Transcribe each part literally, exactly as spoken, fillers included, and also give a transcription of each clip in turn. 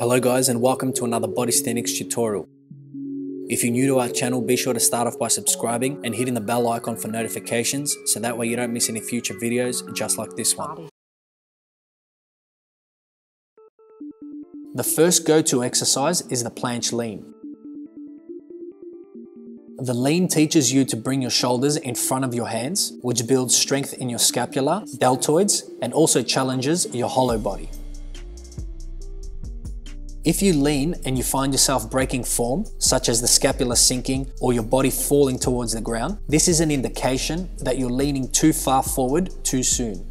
Hello guys, and welcome to another Bodysthenics tutorial. If you're new to our channel, be sure to start off by subscribing and hitting the bell icon for notifications, so that way you don't miss any future videos just like this one. The first go-to exercise is the planche lean. The lean teaches you to bring your shoulders in front of your hands, which builds strength in your scapula, deltoids, and also challenges your hollow body. If you lean and you find yourself breaking form, such as the scapula sinking or your body falling towards the ground, this is an indication that you're leaning too far forward too soon.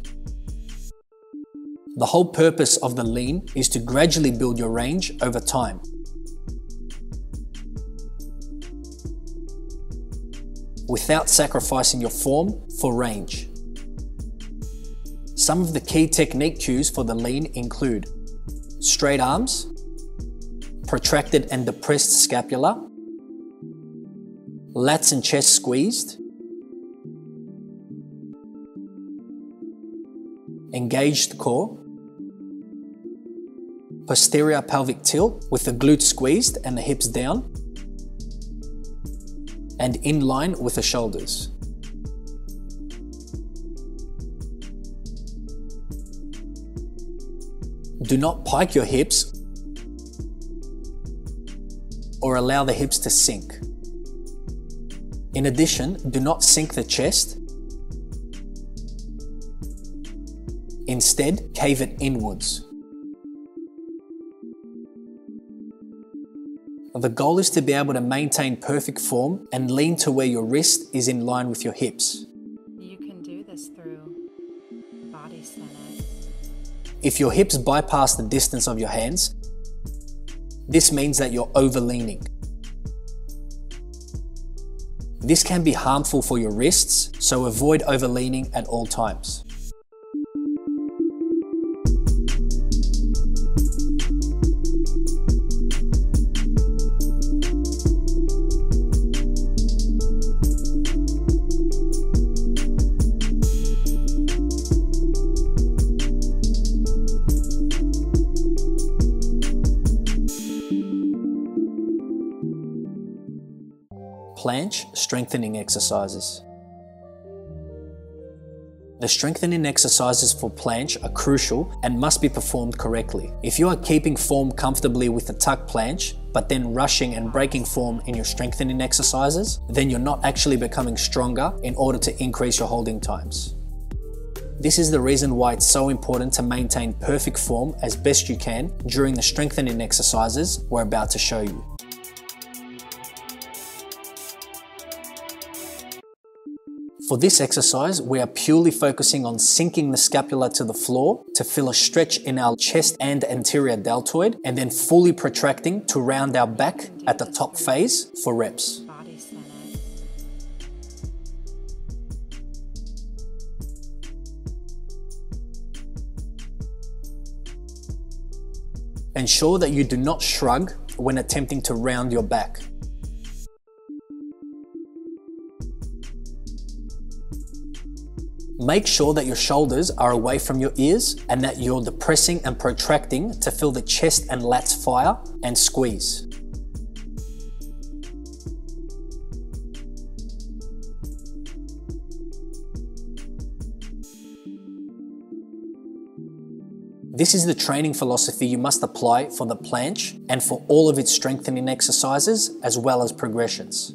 The whole purpose of the lean is to gradually build your range over time. Without sacrificing your form for range. Some of the key technique cues for the lean include straight arms, protracted and depressed scapula, lats and chest squeezed, engaged core, posterior pelvic tilt with the glutes squeezed and the hips down, and in line with the shoulders. Do not pike your hips or allow the hips to sink. In addition, do not sink the chest. Instead, cave it inwards. The goal is to be able to maintain perfect form and lean to where your wrist is in line with your hips. You can do this through Bodysthenics. If your hips bypass the distance of your hands, this means that you're overleaning. This can be harmful for your wrists, so avoid overleaning at all times. Planche strengthening exercises. The strengthening exercises for planche are crucial and must be performed correctly. If you are keeping form comfortably with the tuck planche, but then rushing and breaking form in your strengthening exercises, then you're not actually becoming stronger in order to increase your holding times. This is the reason why it's so important to maintain perfect form as best you can during the strengthening exercises we're about to show you. For this exercise, we are purely focusing on sinking the scapula to the floor to feel a stretch in our chest and anterior deltoid, and then fully protracting to round our back at the top phase for reps. Ensure that you do not shrug when attempting to round your back. Make sure that your shoulders are away from your ears and that you're depressing and protracting to feel the chest and lats fire and squeeze. This is the training philosophy you must apply for the planche and for all of its strengthening exercises as well as progressions.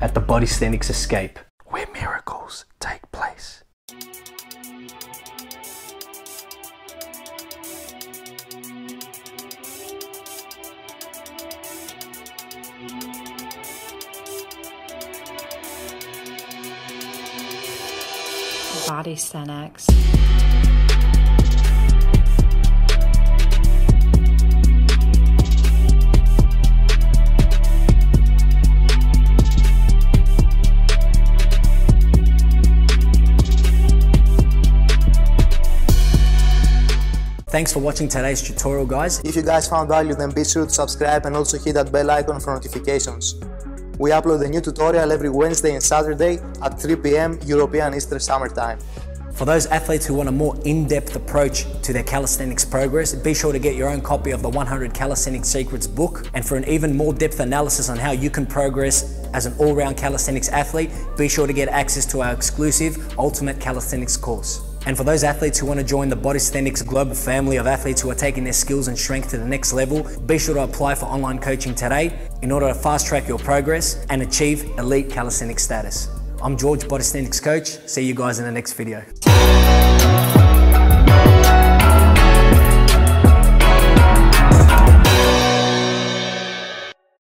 At the Bodysthenics Escape, where miracles take place. Bodysthenics. Thanks for watching today's tutorial, guys. If you guys found value, then be sure to subscribe and also hit that bell icon for notifications. We upload a new tutorial every Wednesday and Saturday at three p m European Eastern Summer Time. For those athletes who want a more in-depth approach to their calisthenics progress, be sure to get your own copy of the one hundred Calisthenics Secrets book. And for an even more depth analysis on how you can progress as an all-round calisthenics athlete, be sure to get access to our exclusive Ultimate Calisthenics course. And for those athletes who want to join the Bodysthenics global family of athletes who are taking their skills and strength to the next level, be sure to apply for online coaching today in order to fast track your progress and achieve elite calisthenics status. I'm George, Bodysthenics coach. See you guys in the next video.